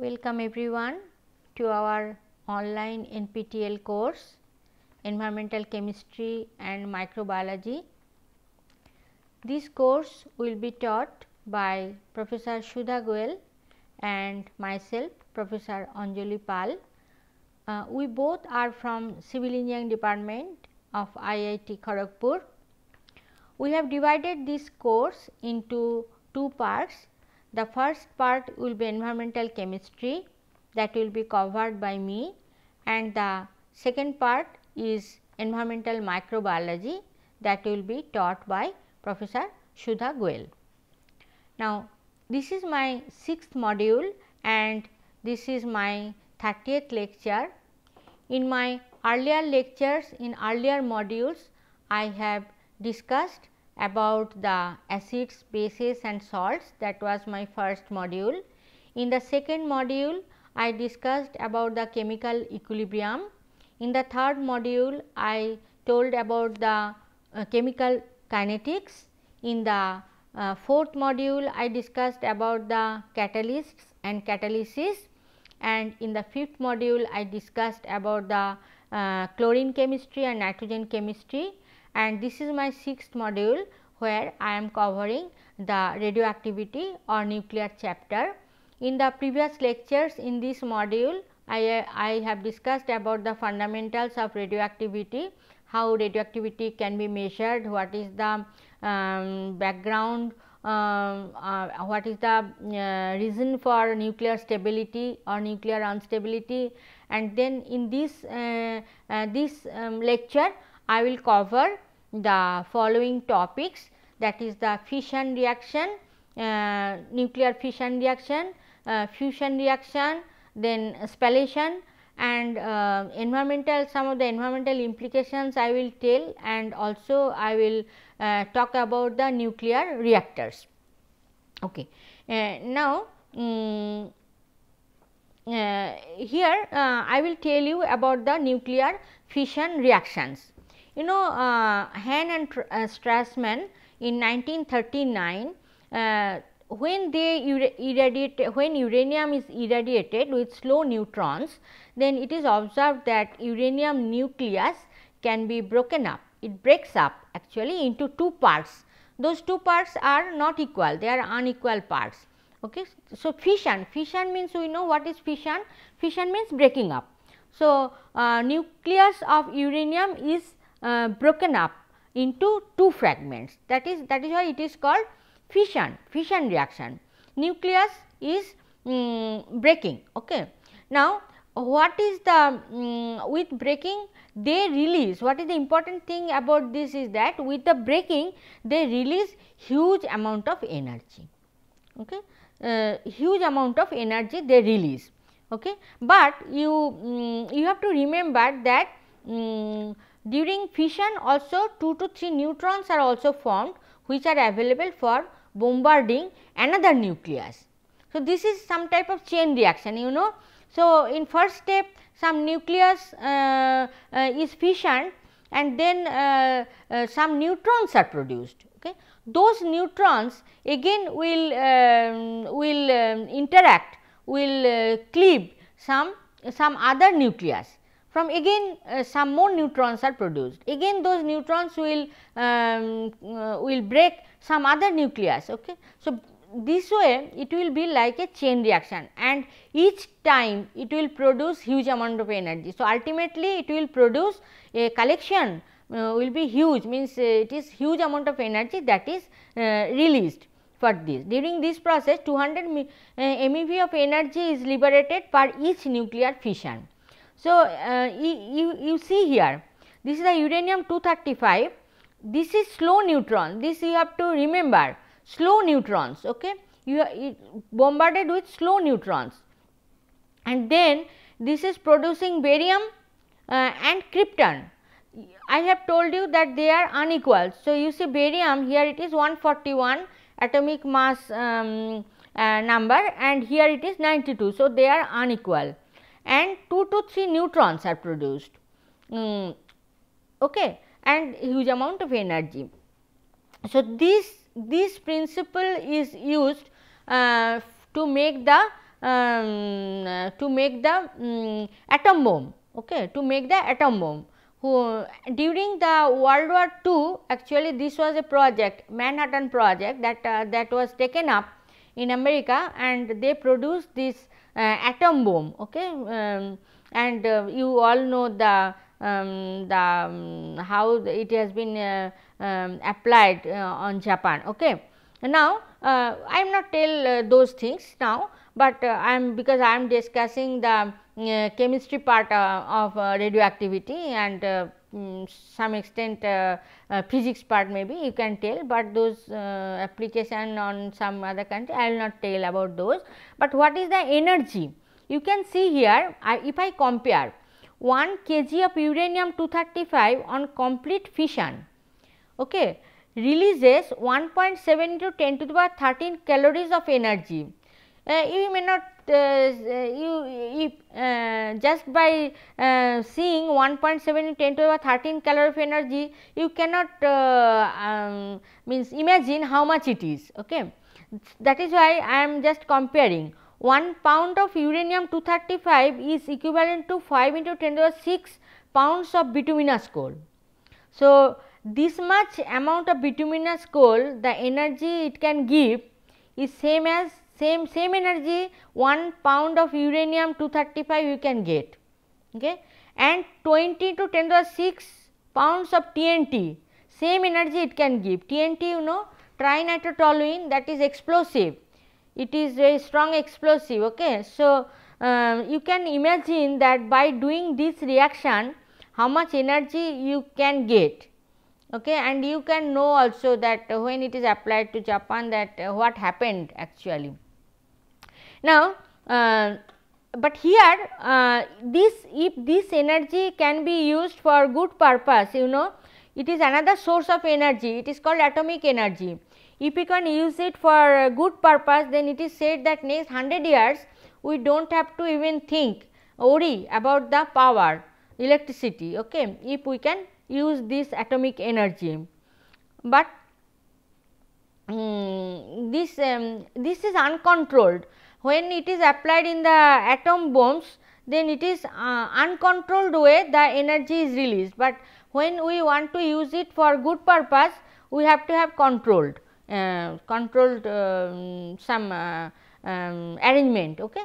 Welcome everyone to our online NPTEL course Environmental Chemistry and Microbiology. This course will be taught by Professor Sudha Goel and myself Professor Anjali Pal. We both are from Civil Engineering Department of IIT Kharagpur. We have divided this course into two parts. The first part will be environmental chemistry, that will be covered by me, and the second part is environmental microbiology, that will be taught by Professor Sudha Goel. Now, this is my 6th module and this is my 30th lecture. In my earlier lectures, in earlier modules, I have discussed about the acids, bases and salts, that was my first module. In the second module, I discussed about the chemical equilibrium. In the third module, I told about the chemical kinetics. In the fourth module, I discussed about the catalysts and catalysis, and in the fifth module, I discussed about the chlorine chemistry and nitrogen chemistry. And this is my 6th module where I am covering the radioactivity or nuclear chapter. In the previous lectures in this module, I have discussed about the fundamentals of radioactivity, how radioactivity can be measured, what is the background, what is the reason for nuclear stability or nuclear instability, and then in this, lecture, I will cover the following topics, that is the fission reaction, nuclear fission reaction, fusion reaction, then spallation, and some of the environmental implications I will tell, and also I will talk about the nuclear reactors. Okay. Now, here I will tell you about the nuclear fission reactions. You know, Hahn and Strassman in 1939, when they when uranium is irradiated with slow neutrons, then it is observed that uranium nucleus can be broken up. It breaks up actually into two parts. Those two parts are not equal, they are unequal parts. Okay. So, fission means, we know what is fission. Fission means breaking up. So, nucleus of uranium is broken up into two fragments, that is why it is called fission reaction. Nucleus is breaking. Okay. Now, what is the with breaking they release, what is the important thing about this is that with the breaking they release huge amount of energy. Okay. Huge amount of energy they release. Okay. But you have to remember that during fission also 2 to 3 neutrons are also formed, which are available for bombarding another nucleus. So, this is some type of chain reaction, you know. So, in first step some nucleus is fissioned and then some neutrons are produced. Okay. Those neutrons again will interact, will cleave some other nucleus. From again some more neutrons are produced, again those neutrons will break some other nucleus. Okay. So, this way it will be like a chain reaction, and each time it will produce huge amount of energy. So, ultimately it will produce a collection will be huge, means it is huge amount of energy that is released for this. During this process 200 MeV of energy is liberated per each nuclear fission. So, you see here This is the uranium-235. This is slow neutron. This you have to remember, slow neutrons. Okay, you are bombarded with slow neutrons. And then this is producing barium and krypton. I have told you that they are unequal. So, you see barium here it is 141 atomic mass number and here it is 92. So, they are unequal and 2 to 3 neutrons are produced okay, and huge amount of energy. So, this principle is used to make the atom bomb, okay, to make the atom bomb. Who during the World War II, actually this was a project, Manhattan Project, that was taken up in America, and they produced this atom bomb, okay, and you all know how it has been applied on Japan. Okay. Now, I am not tell those things now, but because I am discussing the chemistry part of radioactivity and some extent physics part maybe you can tell, but those application on some other country I will not tell about those. But what is the energy? You can see here if I compare 1 kg of uranium-235 on complete fission, okay, releases 1.7 to 10 to the power 13 calories of energy. You may not just by seeing 1.7 to 10 to the power 13 calorie of energy, you cannot means imagine how much it is. Okay, that is why I am just comparing. 1 pound of uranium-235 is equivalent to 5 into 10 to the power 6 pounds of bituminous coal. So, this much amount of bituminous coal, the energy it can give is same as same energy 1 pound of uranium-235 you can get, okay, and 20 to 10 to the 6 pounds of TNT, same energy it can give. TNT, you know, trinitrotoluene, that is explosive, it is very strong explosive. Okay. So, you can imagine that by doing this reaction how much energy you can get. Okay, and you can know also that when it is applied to Japan that what happened actually. Now, but here if this energy can be used for good purpose, you know, it is another source of energy, it is called atomic energy. If you can use it for good purpose, then it is said that next 100 years we do not have to even think, worry about the power, electricity, okay, if we can use this atomic energy. But this is uncontrolled. When it is applied in the atom bombs, then it is uncontrolled way the energy is released, but when we want to use it for good purpose, we have to have controlled some arrangement. Okay.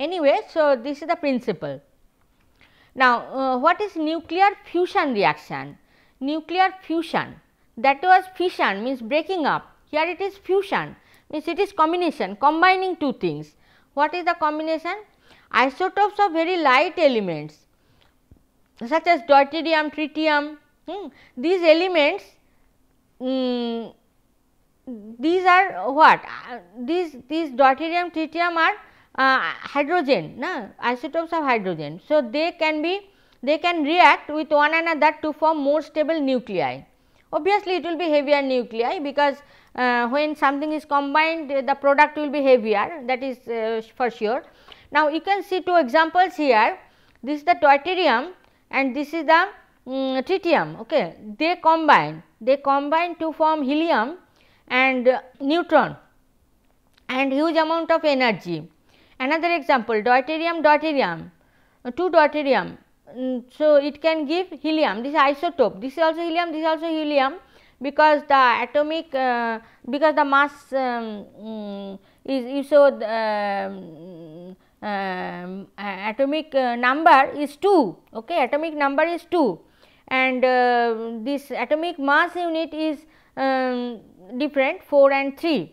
Anyway, so this is the principle. Now, what is nuclear fusion reaction? Nuclear fusion, that was fission means breaking up, here it is fusion means it is combination, combining two things. What is the combination? Isotopes of very light elements such as deuterium, tritium, these elements, these are what? These deuterium, tritium are hydrogen, isotopes of hydrogen. So, they can react with one another to form more stable nuclei. Obviously, it will be heavier nuclei because when something is combined, the product will be heavier, that is for sure. Now, you can see two examples here. This is the deuterium and this is the tritium. Okay, they combine to form helium and neutron and huge amount of energy. Another example, deuterium, two deuterium. So, it can give helium, this isotope, this is also helium, this is also helium, because the atomic, because the mass is so atomic number is 2, okay, atomic number is 2, and this atomic mass unit is different, 4 and 3.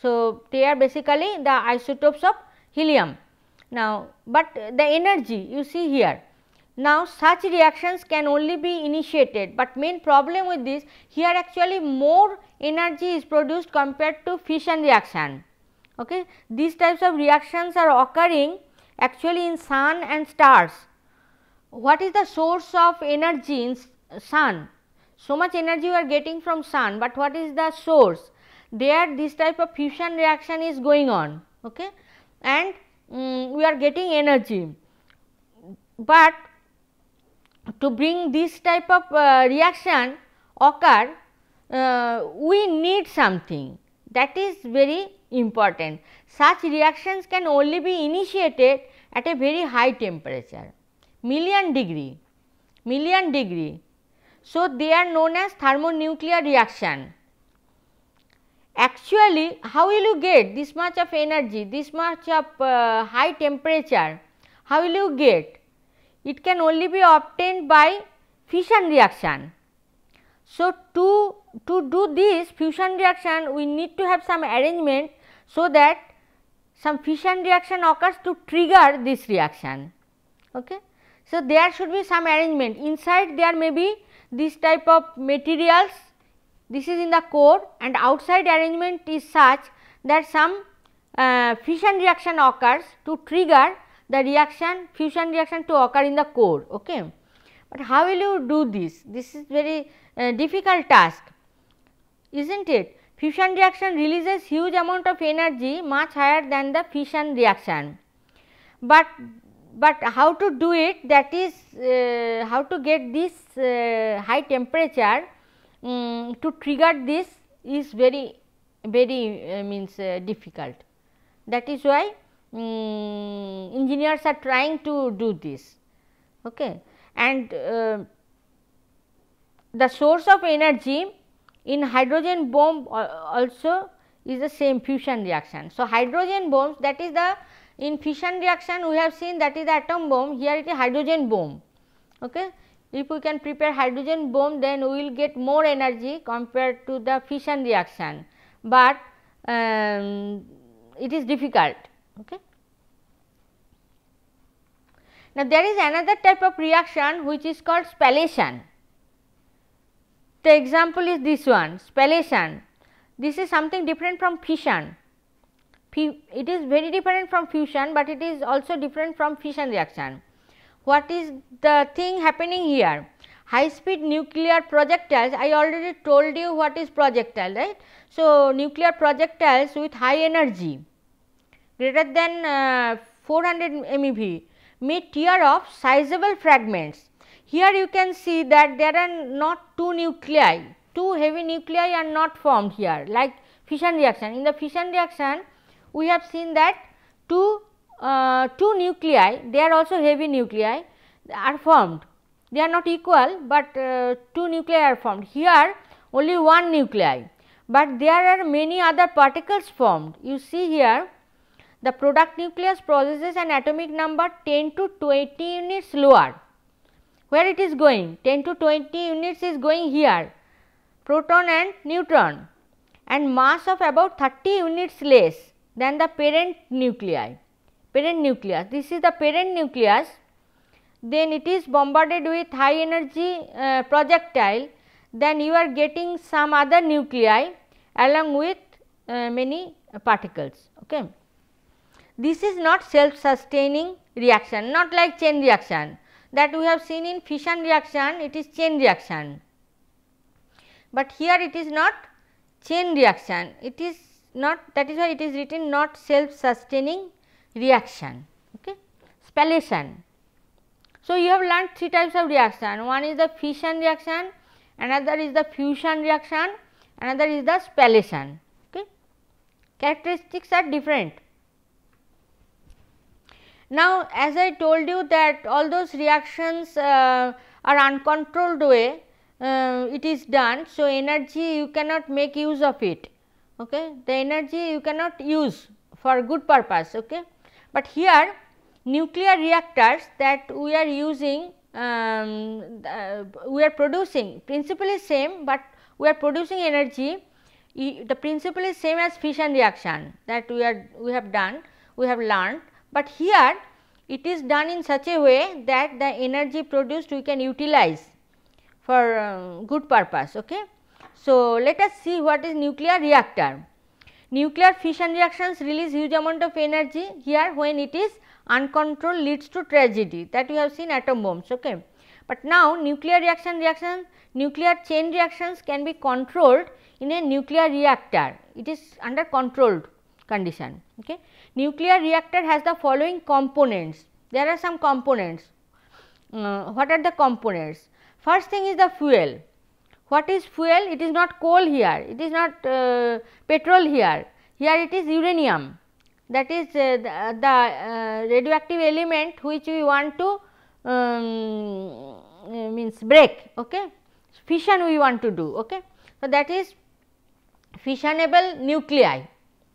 So, they are basically the isotopes of helium. Now, but the energy you see here, Now such reactions can only be initiated, but main problem with this, here actually more energy is produced compared to fission reaction. Okay. These types of reactions are occurring actually in sun and stars. What is the source of energy in sun? So much energy you are getting from sun, but what is the source? There this type of fission reaction is going on, okay, and we are getting energy. But to bring this type of reaction occur, we need something, that is very important. Such reactions can only be initiated at a very high temperature, million degree. So, they are known as thermonuclear reaction. Actually, how will you get this much of energy, this much of high temperature? How will you get? It can only be obtained by fission reaction. So, to do this fission reaction, we need to have some arrangement so that some fission reaction occurs to trigger this reaction. Okay. So, there should be some arrangement. Inside there may be this type of materials, this is in the core, and outside arrangement is such that some fission reaction occurs to trigger the reaction, fission reaction to occur in the core. Okay. But how will you do this? This is very difficult task, is not it? Fission reaction releases huge amount of energy, much higher than the fission reaction. But how to do it, that is how to get this high temperature to trigger this is very difficult. That is why engineers are trying to do this, okay. And the source of energy in hydrogen bomb also is the same, fission reaction. So, hydrogen bombs, that is the, in fission reaction we have seen, that is the atom bomb, here it is hydrogen bomb. Okay. If we can prepare hydrogen bomb, then we will get more energy compared to the fission reaction, but it is difficult. Okay. Now, there is another type of reaction which is called spallation. The example is this one, spallation. This is something different from fission. It is very different from fusion, but it is also different from fission reaction. What is the thing happening here? High speed nuclear projectiles, I already told you what is projectile, right. So, nuclear projectiles with high energy greater than 400 MeV may tear off sizable fragments. Here you can see that there are not two nuclei, two heavy nuclei are not formed here like fission reaction. In the fission reaction, we have seen that two nuclei, they are also heavy nuclei, are formed. They are not equal, but two nuclei are formed. Here only one nuclei, but there are many other particles formed. You see here, the product nucleus possesses an atomic number 10 to 20 units lower. Where it is going? 10 to 20 units is going here, proton and neutron, and mass of about 30 units less than the parent nuclei, parent nucleus. This is the parent nucleus, then it is bombarded with high energy projectile, then you are getting some other nuclei along with many particles. Okay. This is not self-sustaining reaction, not like chain reaction that we have seen in fission reaction, it is chain reaction, but here it is not chain reaction, it is not, that is why it is written not self-sustaining reaction, okay, spallation. So, you have learnt three types of reaction, one is the fission reaction, another is the fusion reaction, another is the spallation, okay. Characteristics are different. Now, as I told you that all those reactions are uncontrolled way, it is done. So, energy you cannot make use of it, okay. The energy you cannot use for good purpose, okay. But here nuclear reactors that we are using, we are producing, principle is same, but we are producing energy. The principle is same as fission reaction that we have done, we have learned. But here It is done in such a way that the energy produced we can utilize for good purpose. Okay. So, let us see what is nuclear reactor. Nuclear fission reactions release huge amount of energy here when it is uncontrolled leads to tragedy, that we have seen atom bombs. Okay. But now nuclear nuclear chain reactions can be controlled in a nuclear reactor. It is under controlled condition. Okay. Nuclear reactor has the following components. There are some components. What are the components? First thing is the fuel. What is fuel? It is not coal here, it is not petrol here, it is uranium, that is the radioactive element which we want to means break, okay. Fission we want to do. Okay. So, that is fissionable nuclei.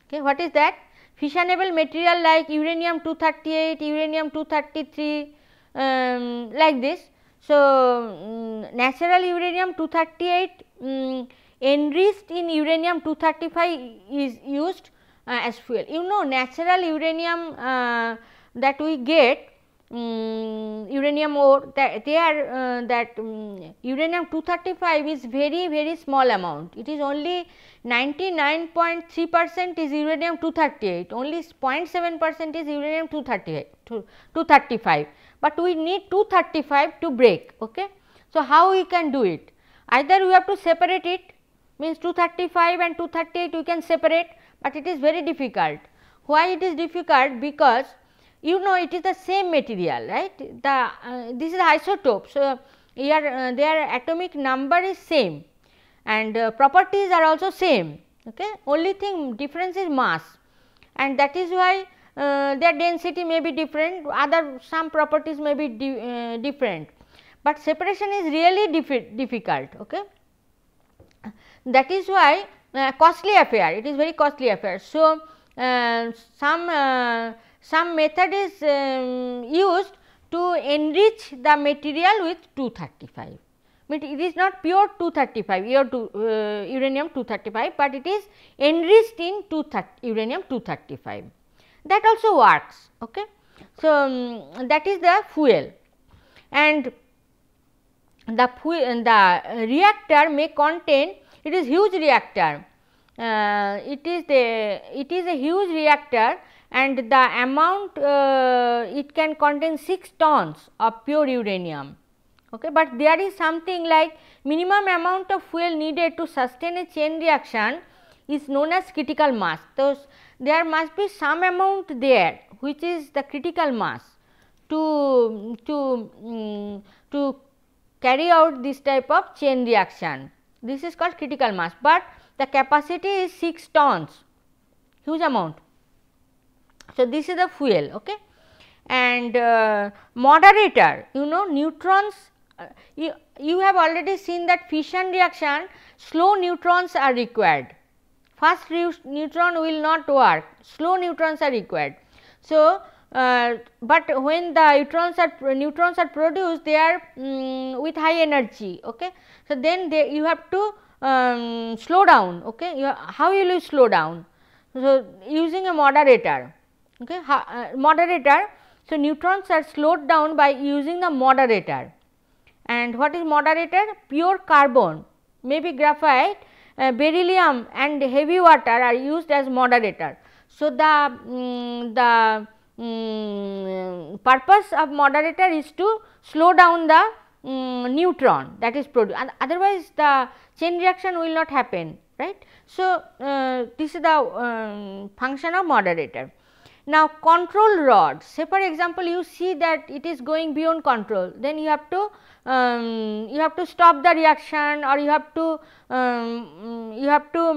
Okay. What is that? Fissionable material like uranium 238, uranium 233 like this. So, natural uranium 238 enriched in uranium 235 is used as fuel. You know, natural uranium that we get, uranium ore, that they are uranium 235 is very small amount. It is only 99.3% is uranium 238, only 0.7% is uranium 235. But we need 235 to break. Okay. So, how we can do it? Either we have to separate it, means 235 and 238 we can separate, but it is very difficult. Why it is difficult? Because you know it is the same material, right? The this is the isotope. So, here their atomic number is same and properties are also same. Okay. Only thing difference is mass, and that is why their density may be different, other some properties may be different, but separation is really difficult. Okay. That is why costly affair, it is very costly affair. So, some method is used to enrich the material with 235, but it is not pure 235 uranium 235, but it is enriched in uranium 235. That also works. Okay. So, that is the fuel, and the reactor may contain, it is huge reactor, it is a huge reactor, and the amount it can contain 6 tons of pure uranium. Okay. But there is something like minimum amount of fuel needed to sustain a chain reaction is known as critical mass. So, there must be some amount there which is the critical mass to carry out this type of chain reaction. This is called critical mass, but the capacity is 6 tons, huge amount. So, this is the fuel. Okay. And moderator, you know, neutrons, you have already seen that fission reaction, slow neutrons are required. Fast neutron will not work, slow neutrons are required. So, but when the neutrons are produced, they are with high energy. Okay. So, then you have to slow down. Okay. How will you slow down? So, using a moderator. Okay. Moderator. So, neutrons are slowed down by using the moderator. And what is moderator? Pure carbon, maybe graphite, beryllium and heavy water are used as moderator. So, the purpose of moderator is to slow down the neutron that is produced, otherwise the chain reaction will not happen, right. So, this is the function of moderator. Now, control rod, say for example, you see that it is going beyond control, then you have to stop the reaction, or you have to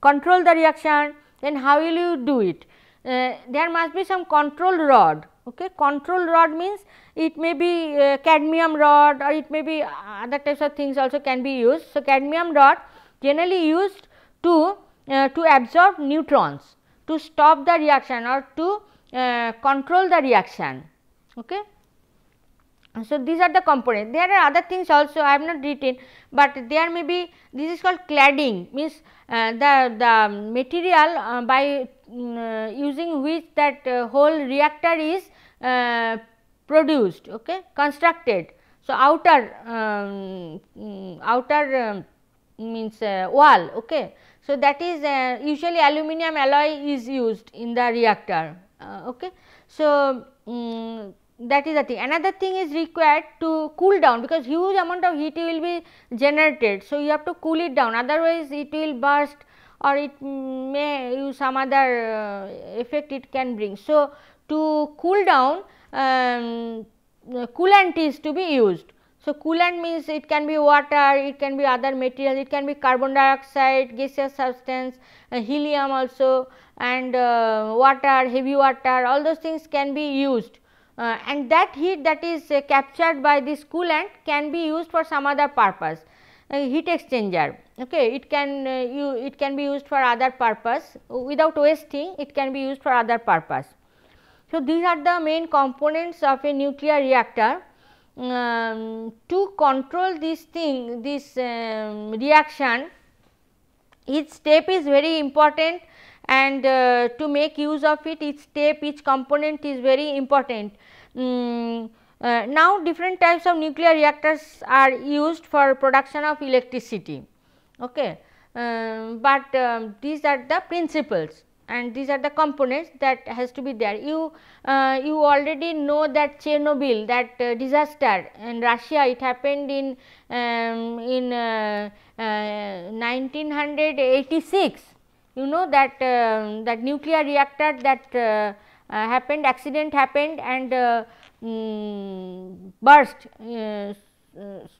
control the reaction. Then how will you do it? There must be some control rod. Okay. Control rod means it may be cadmium rod, or it may be other types of things also can be used. So, cadmium rod generally used to absorb neutrons, to stop the reaction or to control the reaction. Okay. So, these are the components. There are other things also I have not written, but there may be, this is called cladding, means the material by using which that whole reactor is produced, okay, constructed. So, outer means wall, okay. So, that is usually aluminum alloy is used in the reactor, okay. So, that is the thing. Another thing is required to cool down, because huge amount of heat will be generated. So, you have to cool it down, otherwise it will burst or it may use some other effect it can bring. So, to cool down, coolant is to be used. So, coolant means it can be water, it can be other materials, it can be carbon dioxide, gaseous substance, helium also, and water, heavy water, all those things can be used. And that heat that is captured by this coolant can be used for some other purpose, heat exchanger, okay. It can it can be used for other purpose without wasting, it can be used for other purpose. So, these are the main components of a nuclear reactor. To control this thing, this reaction, each step is very important, and to make use of it, each step, each component is very important. Now, different types of nuclear reactors are used for production of electricity, okay. But these are the principles and these are the components that has to be there. You already know that Chernobyl, that disaster in Russia, it happened in 1986. You know that that nuclear reactor, that happened, accident happened, and burst.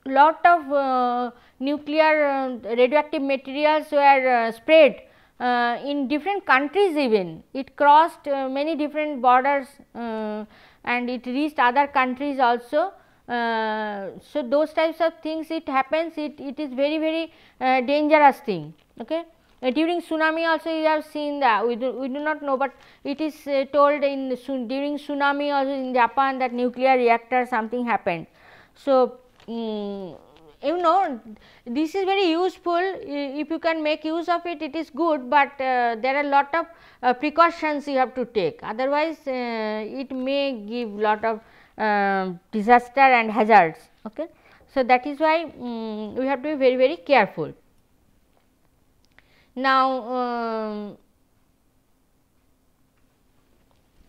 Lot of nuclear radioactive materials were spread in different countries even. It crossed many different borders and it reached other countries also. So, those types of things it happens, it is very, very dangerous thing, okay. During tsunami also you have seen that, we do not know, but it is told in during tsunami also in Japan that nuclear reactor something happened. So, you know, this is very useful. If you can make use of it, it is good, but there are lot of precautions you have to take, otherwise it may give lot of disaster and hazards, okay. So, that is why we have to be very, very careful. Now,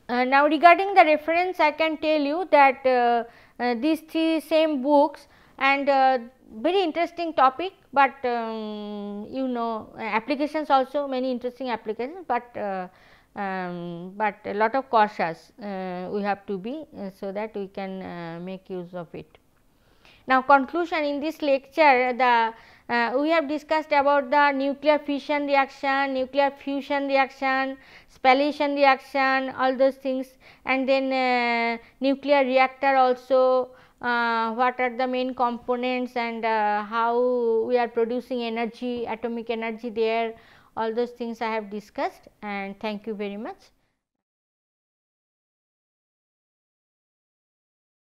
now regarding the reference, I can tell you that these three same books, and very interesting topic, but you know, applications also, many interesting applications, but a lot of cautious we have to be, so that we can make use of it. Now, conclusion in this lecture, the we have discussed about the nuclear fission reaction, nuclear fusion reaction, spallation reaction, all those things, and then nuclear reactor also, what are the main components, and how we are producing energy, atomic energy there, all those things I have discussed, and thank you very much.